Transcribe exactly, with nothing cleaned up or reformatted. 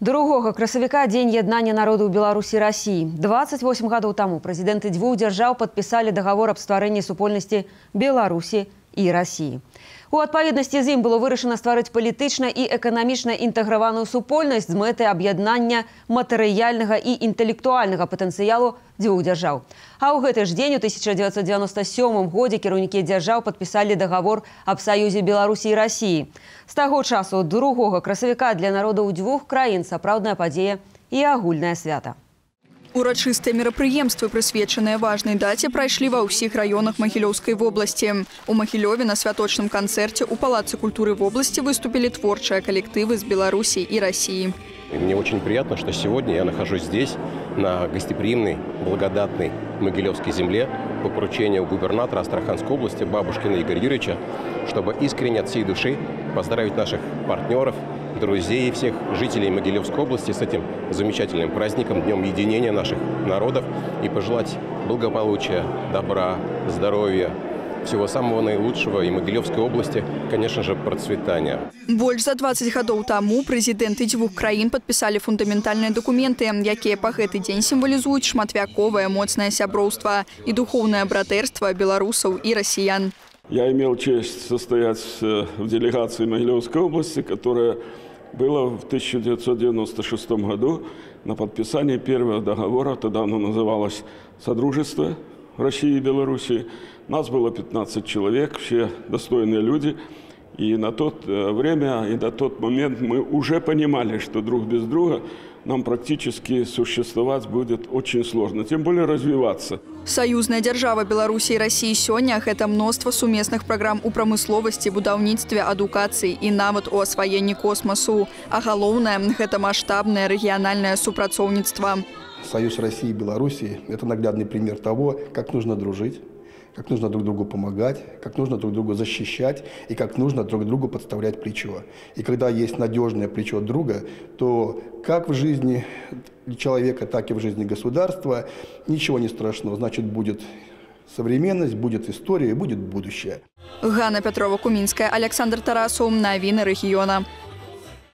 другога красавіка День еднання народаў Беларусі і России. двадцать восемь гадоў таму прэзідэнты дзвюх дзяржаў падпісалі дагавор аб стварэнні супольнасці Беларусі і России. У адпаведнасці з ім было вырашана стварыць палітычна і эканамічна інтэграваную супольнасць з мэтай аб'яднання матэрыяльнага і інтэлектуальнага патэнцыялу дзвюх дзяржаў. А ў гэты ж дзень у тысяча дзевяцьсот дзевяносто сёмым годзе кіраўнікі дзяржаў падпісалі дагавор аб Саюзе Беларусі і России. З таго часу другога красавіка для народаў дзвюх краін сапраўдная падзея і агульнае свята. Урочистые мероприемства, присвеченные важной дате, прошли во всех районах Могилевской области. У Могилеве на святочном концерте у Палаца культуры в области выступили творческие коллективы из Беларуси и России. И мне очень приятно, что сегодня я нахожусь здесь, на гостеприимной, благодатной Могилевской земле, по поручению губернатора Астраханской области Бабушкина Игоря Юрьевича, чтобы искренне от всей души поздравить наших партнеров, друзей и всех жителей Могилевской области с этим замечательным праздником, Днем единения наших народов, и пожелать благополучия, добра, здоровья, всего самого наилучшего и Могилевской области, конечно же, процветания. Больше за двадцать годов тому президенты двух краин подписали фундаментальные документы, которые по этот день символизуют шматвяковое мощное сябровство и духовное братерство белорусов и россиян. Я имел честь состоять в делегации Могилевской области, которая было в тысяча девятьсот девяносто шестом году на подписании первого договора, тогда оно называлось «Содружество России и Беларуси». Нас было пятнадцать человек, все достойные люди. И на то время, и на тот момент мы уже понимали, что друг без друга нам практически существовать будет очень сложно, тем более развиваться. Союзная держава Беларуси и России сегодня – это множество совместных программ у промысловости, будовництве, адукации и навод о освоении космосу. А главное – это масштабное региональное супрацовництво. Союз России и Беларуси – это наглядный пример того, как нужно дружить, как нужно друг другу помогать, как нужно друг другу защищать и как нужно друг другу подставлять плечо. И когда есть надежное плечо друга, то как в жизни человека, так и в жизни государства ничего не страшного. Значит, будет современность, будет история, будет будущее. Ганна Петрова-Куминская, Александр Тарасов, новины региона.